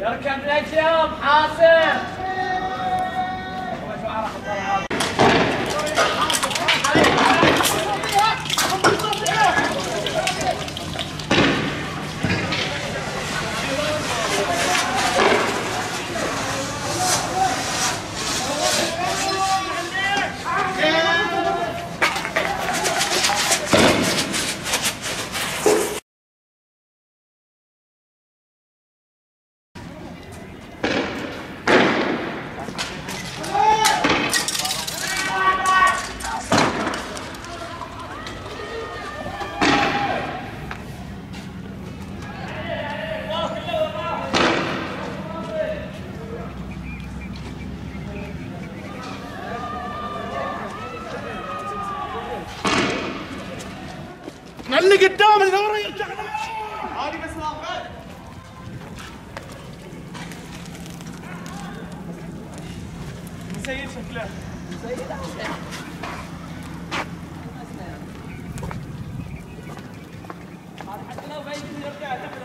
يركب الأجيال حاسم اللي قدام اللي ورا يرجع له هذه بس واقفه مسير شكله مسير هذا حتى لو باين يرجع